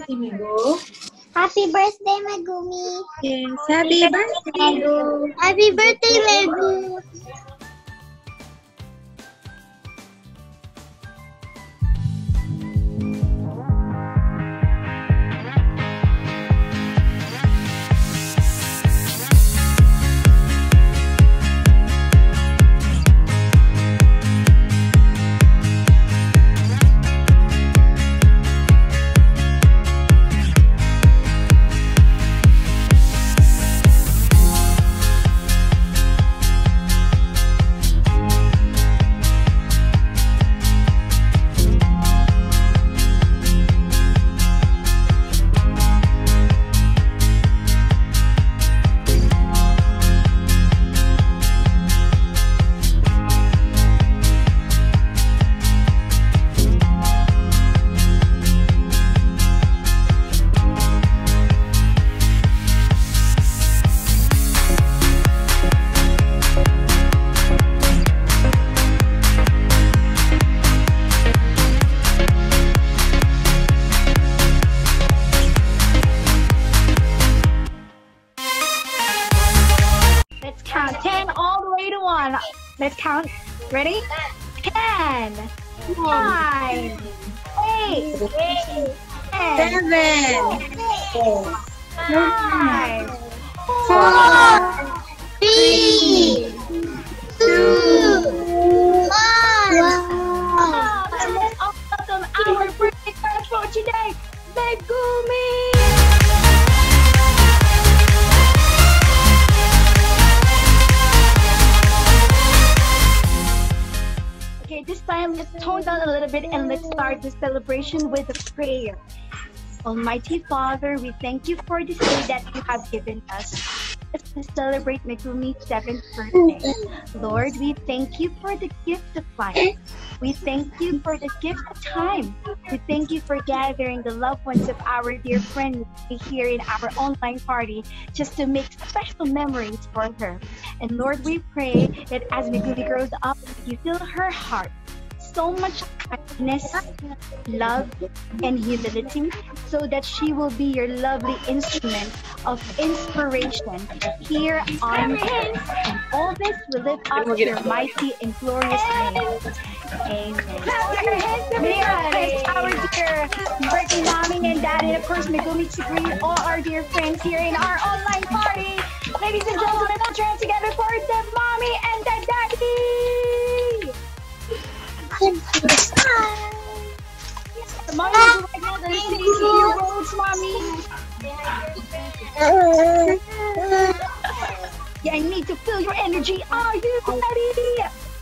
Happy birthday, Megumi. Yes, happy birthday. Happy birthday, Megumi. Let's count. Ready? 10, 9, 8, 7, 6, 5, 4, 3, 2, 1. And that's all of them our birthday crush for today. Megumi! This time, let's tone down a little bit and let's start the celebration with a prayer. Almighty Father, we thank you for this day that you have given us. Let's celebrate Megumi's 7th birthday. Lord, we thank you for the gift of life. We thank you for the gift of time. We thank you for gathering the loved ones of our dear friend here in our online party just to make special memories for her. And Lord, we pray that as Megumi grows up, you fill her heart so much kindness, love, and humility, so that she will be your lovely instrument of inspiration here on earth. And all this will lift up your mighty and glorious name. Amen. Mira, that's our dear birthday mommy and daddy, and of course Megumi Chigrin, all our dear friends here in our online party. Ladies and gentlemen, let's join together for the mommy and the daddy. Yeah, I need to feel your energy. Are you ready?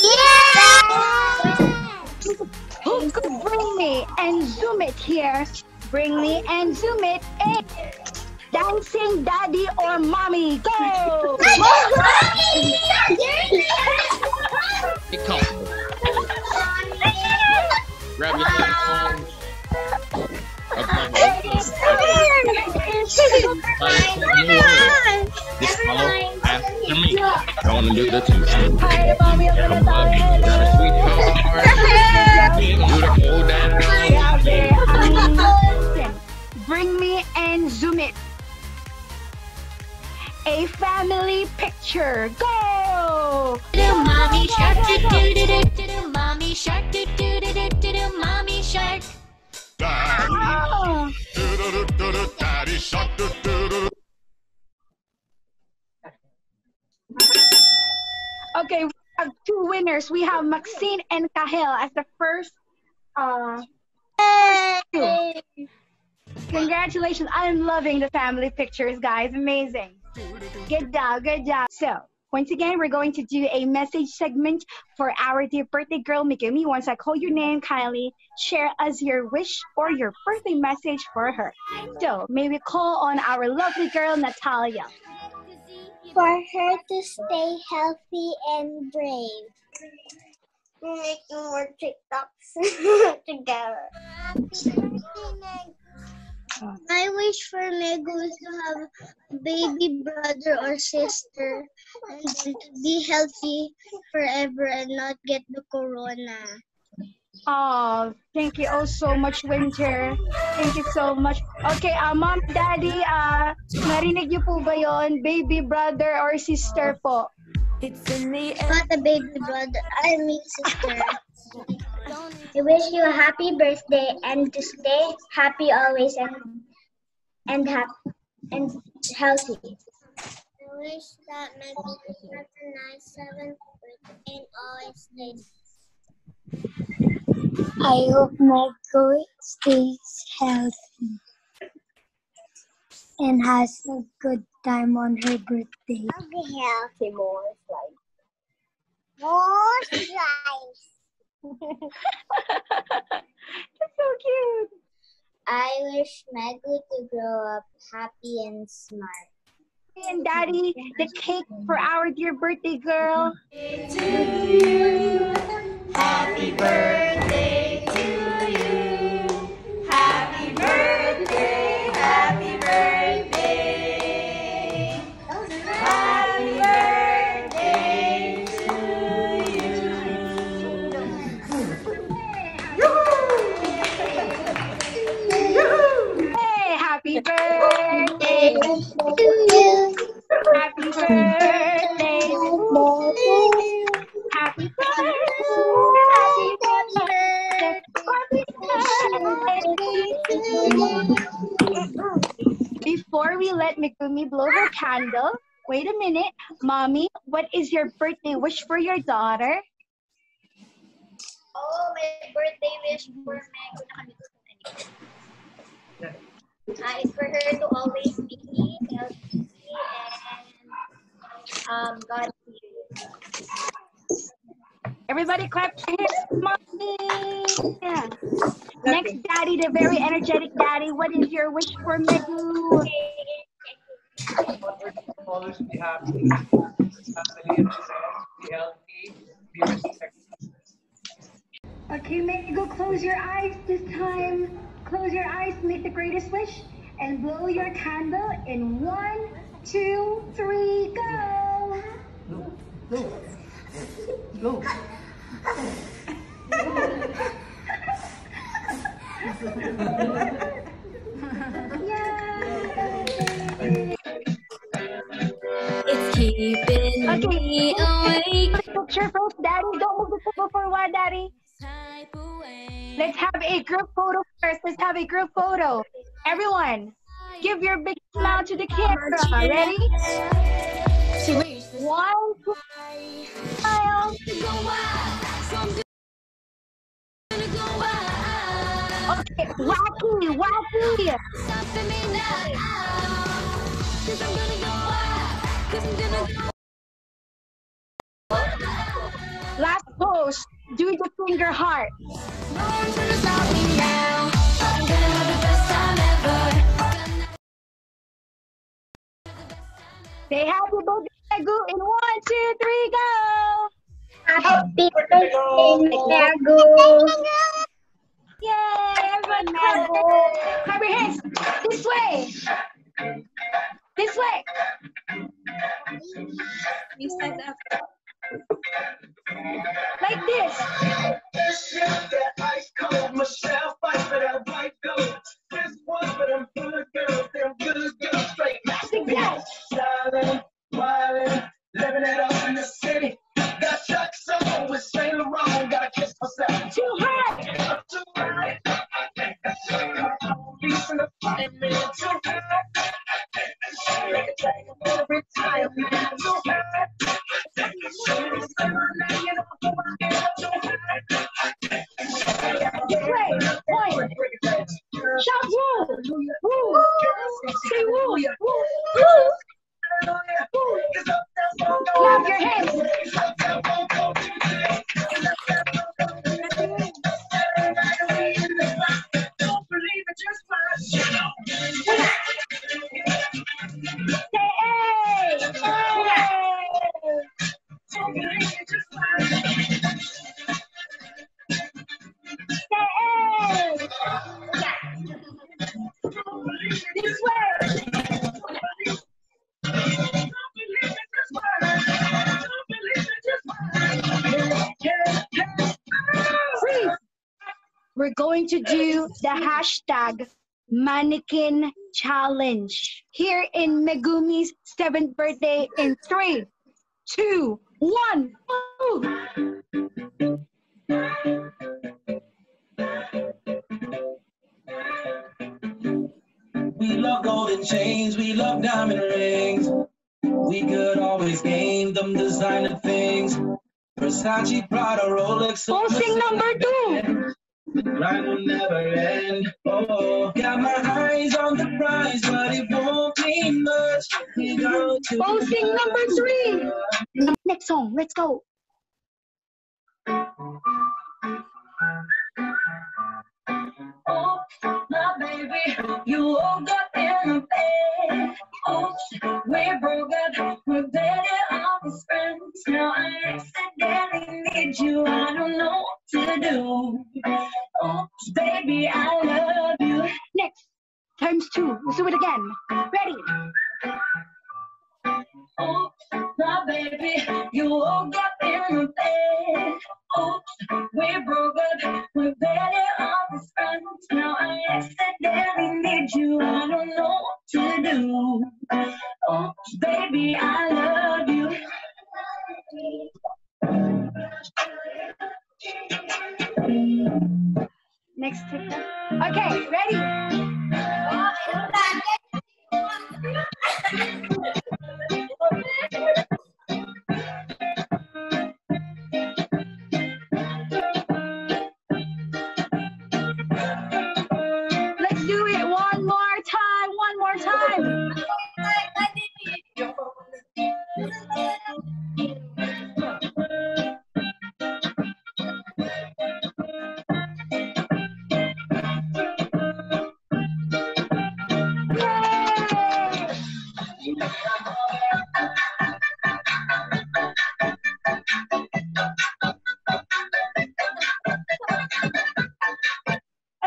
Yeah! Who could bring me and zoom it here? Bring me and zoom it in. Dancing daddy or mommy, go! Grab your phone. This follow after me. Gonna do the two. Got a sweet home. Bring me and zoom it. A family picture. Go. Little mommy shark. Little mommy shark. Mommy shark. Daddy, daddy shark. Okay, we have two winners. We have Maxine and Cahill as the first two. Congratulations. I'm loving the family pictures, guys. Amazing. Good job, good job. So, once again, we're going to do a message segment for our dear birthday girl, Megumi. Once I call your name, kindly share us your wish or your birthday message for her. So, may we call on our lovely girl, Natalia. For her to stay healthy and brave. Making more TikToks together. My wish for Megumi is to have a baby brother or sister and then to be healthy forever and not get the corona. Oh, thank you all so much, Winter. Thank you so much. Okay, Mom, Daddy, narinig niyo po ba yon? Baby brother or sister po? It's in the end. Not a baby brother. I mean sister. I wish you a happy birthday and to stay happy always and healthy. I wish that my baby brother and I 7th birthday and always stay. I hope my boy stays healthy and has a good time on her birthday. I'll be healthy more slice. More slice. That's so cute. I wish Megu to grow up happy and smart. And Daddy, the cake for our dear birthday girl. Happy birthday to you. Happy birthday, happy birthday. Happy birthday to you. Hey, happy birthday to you. Happy birthday. Happy birthday. Before we let Megumi blow her candle, wait a minute. Mommy, what is your birthday wish for your daughter? Oh, my birthday wish for Meg is for her to always be healthy and God fearing. Everybody clap for his mommy. Yeah. Next, Daddy, the very energetic Daddy. What is your wish for Megu? Always be happy, and be healthy, be respectful. Okay, Megu, close your eyes this time. Close your eyes, make the greatest wish, and blow your candle in 1, 2, 3, go. No. Go. It's keeping me awake. Picture first, Daddy. Don't move the photo for a while, Daddy. Let's have a group photo first. Let's have a group photo. Everyone, give your big smile to the camera. Ready? One, two, smile. Okay, wacky. Stopping me now, 'cause I'm gonna go wild, 'cause I'm gonna go wild. Last pose, do the finger heart. No one's gonna stop me now. I'm gonna have the best time ever. Say happy birthday. Megu in 1, 2, 3, go! Happy birthday, Megu! Yay! Everyone, Megu! Clap your hands! This way! This way! Like this! Ice cold, Michelle fights for that white gold. This one's for them good girls, them good girls, straight masterpieces. Wildin', living it up in the city. Got chucks on with Saint Laurent. Gotta kiss myself. Too hot. I'm too hot. I think I should go. Peace in the party, man. Too hot. I think I should go. Retire, man. Too hot. I think I should go. Too hot. I think I should go. This way. Point. Shout woo. Woo. Say woo. Woo. Woo. Clap your hands. Don't believe it, just watch. Say hey! Don't believe it, just watch. Say hey! Don't believe it, just watch. going to do the hashtag mannequin challenge here in Megumi's 7th birthday in 3, 2, 1. Ooh. We love golden chains, we love diamond rings. We could always name them designer things. Versace, Prada, Rolex. Posting number 2. Mine will never end. Oh, got my eyes on the prize, but it won't be much. Posting number 3. Next song, let's go. Oh, my baby, you woke up in the bed. Oh, we broke up, we're better off as friends. Now I accidentally need you, I don't know what to do. Oh, baby, I love you. Next, times 2, let's do it again. Ready? Oh, my baby, you woke up in the bed. Oh, we broke up, we're better off as friends. Now I accidentally need you, I don't know what to do. Oh, baby, I love you. Next. Okay, ready?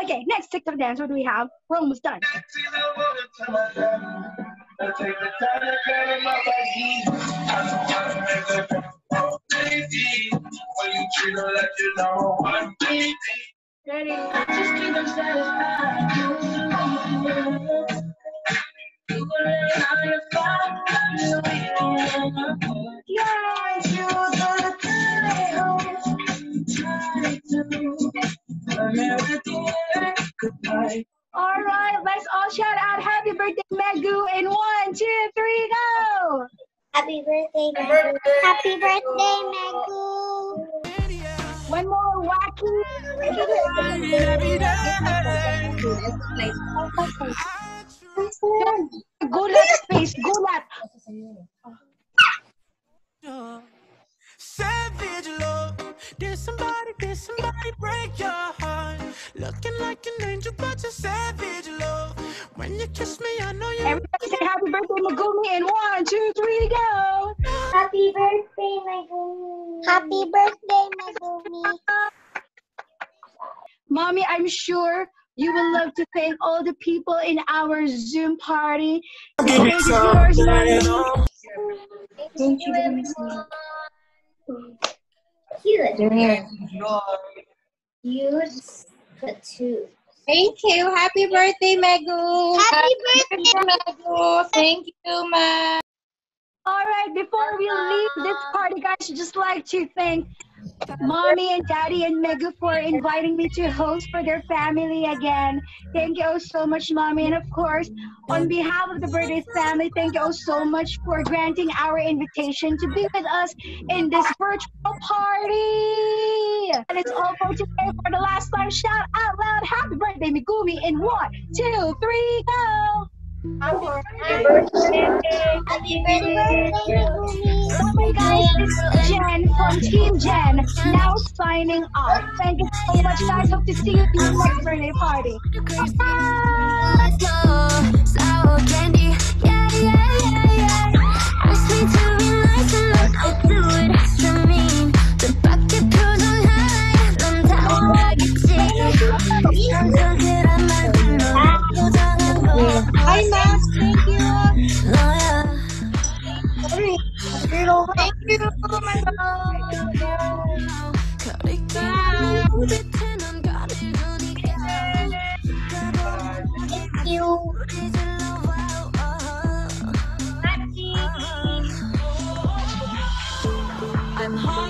Okay, next TikTok dance, what do we have? We're almost done. Ready? All right, let's all shout out happy birthday, Megu, in 1, 2, 3, go! Happy birthday, Megu. Happy birthday, Megu. One more wacky. Gulat face, gulat. Savage love, did somebody break your heart? Looking like an angel, but you're savage love. When you kiss me, I know you. Everybody say happy birthday, Megumi, and 1, 2, 3, go! Happy birthday, Megumi. Happy birthday, Megumi. Mommy, I'm sure you will love to thank all the people in our Zoom party. Thank you, everyone. Thank you, everyone. Cute. Use the 2. Thank you. Happy birthday, Megu. Happy birthday, Megu. Thank you, Ma. All right. Before we leave this party, guys, I'd just like to thank Mommy and Daddy and Megu for inviting me to host for their family again. Thank you all so much, Mommy. And of course, on behalf of the birthday family, thank you all so much for granting our invitation to be with us in this virtual party. And it's all for today. For the last time, shout out loud, happy birthday, Megumi, in 1, 2, 3, go! Happy birthday. Happy birthday. Oh my guys, this is Jen from Team Jen, now signing off. Thank you so much guys, hope to see you in the next birthday party. Hi, Max. Thank you. Thank you. Oh my God. Bye. Maxine. I'm home.